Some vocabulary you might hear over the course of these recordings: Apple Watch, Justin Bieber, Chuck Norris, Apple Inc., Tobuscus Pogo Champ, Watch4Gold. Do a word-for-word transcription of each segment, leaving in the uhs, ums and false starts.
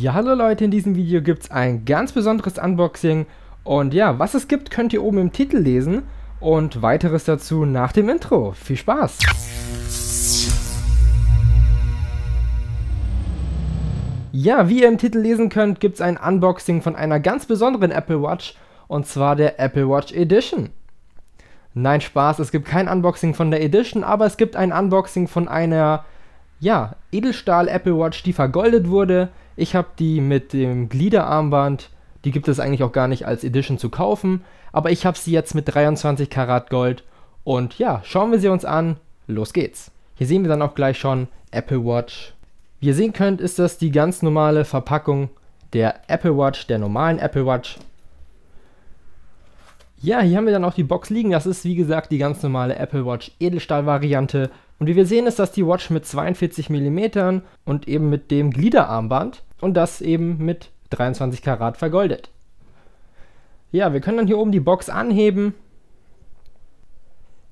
Ja, hallo Leute, in diesem Video gibt es ein ganz besonderes Unboxing und ja, was es gibt, könnt ihr oben im Titel lesen und weiteres dazu nach dem Intro. Viel Spaß! Ja, wie ihr im Titel lesen könnt, gibt es ein Unboxing von einer ganz besonderen Apple Watch und zwar der Apple Watch Edition. Nein, Spaß, es gibt kein Unboxing von der Edition, aber es gibt ein Unboxing von einer, ja, Edelstahl Apple Watch, die vergoldet wurde. Ich habe die mit dem Gliederarmband, die gibt es eigentlich auch gar nicht als Edition zu kaufen, aber ich habe sie jetzt mit dreiundzwanzig Karat Gold und ja, schauen wir sie uns an, los geht's. Hier sehen wir dann auch gleich schon Apple Watch. Wie ihr sehen könnt, ist das die ganz normale Verpackung der Apple Watch, der normalen Apple Watch. Ja, hier haben wir dann auch die Box liegen, das ist wie gesagt die ganz normale Apple Watch Edelstahl Variante. Und wie wir sehen, ist das die Watch mit zweiundvierzig Millimeter und eben mit dem Gliederarmband und das eben mit dreiundzwanzig Karat vergoldet. Ja, wir können dann hier oben die Box anheben.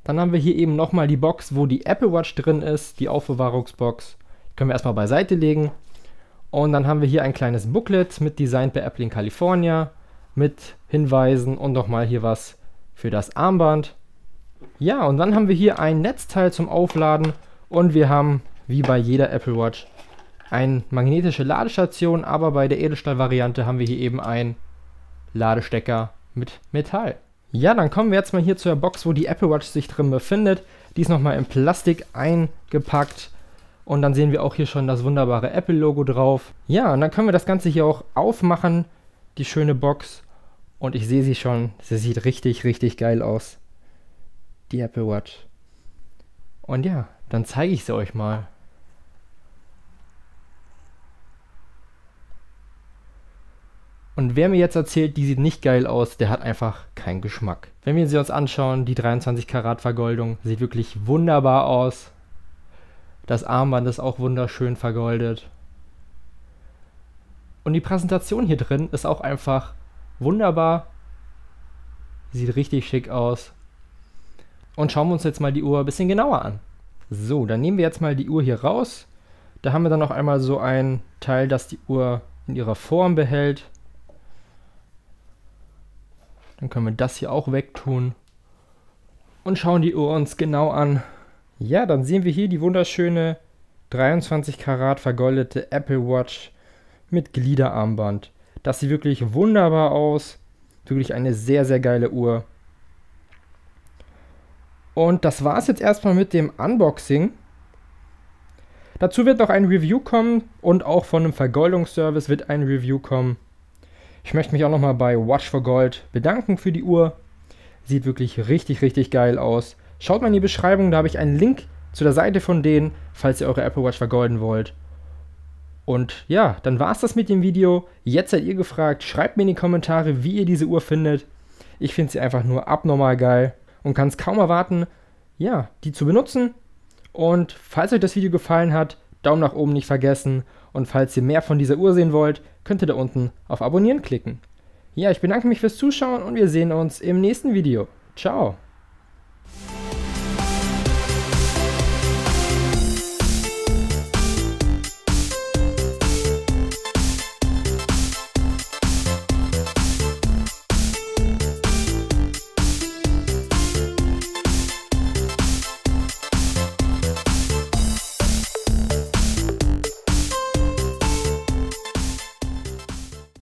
Dann haben wir hier eben nochmal die Box, wo die Apple Watch drin ist, die Aufbewahrungsbox. Die können wir erstmal beiseite legen. Und dann haben wir hier ein kleines Booklet mit Designed by Apple in California, mit Hinweisen und nochmal hier was für das Armband. Ja, und dann haben wir hier ein Netzteil zum Aufladen und wir haben, wie bei jeder Apple Watch, eine magnetische Ladestation, aber bei der Edelstahl-Variante haben wir hier eben einen Ladestecker mit Metall. Ja, dann kommen wir jetzt mal hier zu der Box, wo die Apple Watch sich drin befindet. Die ist nochmal in Plastik eingepackt und dann sehen wir auch hier schon das wunderbare Apple-Logo drauf. Ja, und dann können wir das Ganze hier auch aufmachen, die schöne Box. Und ich sehe sie schon, sie sieht richtig, richtig geil aus. Die Apple Watch. Und ja, dann zeige ich sie euch mal. Und wer mir jetzt erzählt, die sieht nicht geil aus, der hat einfach keinen Geschmack. Wenn wir sie uns anschauen, die dreiundzwanzig Karat Vergoldung sieht wirklich wunderbar aus. Das Armband ist auch wunderschön vergoldet. Und die Präsentation hier drin ist auch einfach wunderbar. Sieht richtig schick aus. Und schauen wir uns jetzt mal die Uhr ein bisschen genauer an. So, dann nehmen wir jetzt mal die Uhr hier raus. Da haben wir dann noch einmal so ein Teil, das die Uhr in ihrer Form behält. Dann können wir das hier auch wegtun. Und schauen die Uhr uns genau an. Ja, dann sehen wir hier die wunderschöne dreiundzwanzig Karat vergoldete Apple Watch mit Gliederarmband. Das sieht wirklich wunderbar aus. Wirklich eine sehr, sehr geile Uhr. Und das war es jetzt erstmal mit dem Unboxing. Dazu wird noch ein Review kommen und auch von einem Vergoldungsservice wird ein Review kommen. Ich möchte mich auch nochmal bei Watch for Gold bedanken für die Uhr. Sieht wirklich richtig, richtig geil aus. Schaut mal in die Beschreibung, da habe ich einen Link zu der Seite von denen, falls ihr eure Apple Watch vergolden wollt. Und ja, dann war es das mit dem Video. Jetzt seid ihr gefragt, schreibt mir in die Kommentare, wie ihr diese Uhr findet. Ich finde sie einfach nur abnormal geil. Und kann es kaum erwarten, ja, die zu benutzen. Und falls euch das Video gefallen hat, Daumen nach oben nicht vergessen. Und falls ihr mehr von dieser Uhr sehen wollt, könnt ihr da unten auf Abonnieren klicken. Ja, ich bedanke mich fürs Zuschauen und wir sehen uns im nächsten Video. Ciao!